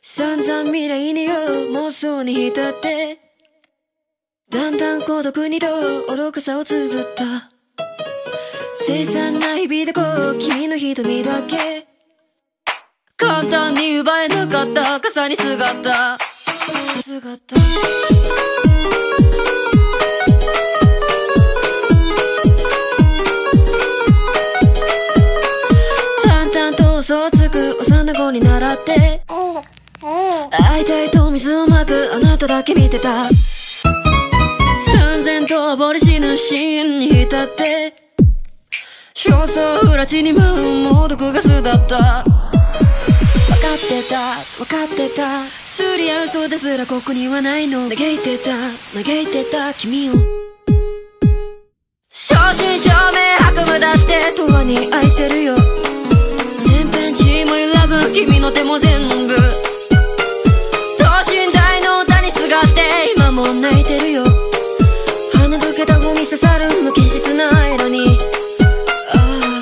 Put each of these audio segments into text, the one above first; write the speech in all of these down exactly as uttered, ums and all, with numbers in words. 散々未来によ妄想に浸って、だんだん孤独にと愚かさを綴った。凄惨な日々でこう君の瞳だけ簡単に奪えなかった赤さに姿姿嘘をつく幼な子に習って、会いたいと水をまくあなただけ見てた。三千と溺れ死ぬシーンに浸って、焦燥不らちに舞う猛毒ガスだった。分かってた分かってた、すり合う嘘ですらここにはないの、嘆いてた嘆いてた君を。正真正銘悪夢だって永遠に愛せるよ、君の手も全部等身大の歌にすがって今も泣いてるよ。鼻抜けたゴミ刺さる無機質な色に、ああ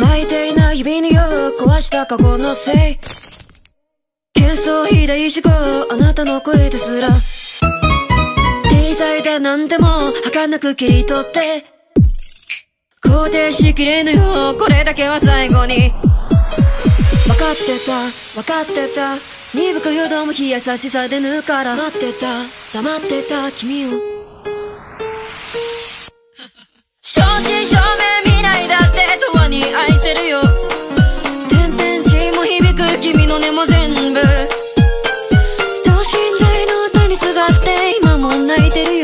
最低な日々に壊した過去のせい、幻想肥大思考あなたの声ですら、天才で何でも儚く切り取って肯定しきれぬよ、これだけは最後に。分かってた分かってた、鈍くよどむ日優しさでぬから待ってた黙ってた君を。正真正銘未来だって永遠に愛せるよ、君の音も全部等身大の歌にすがって今も泣いてるよ。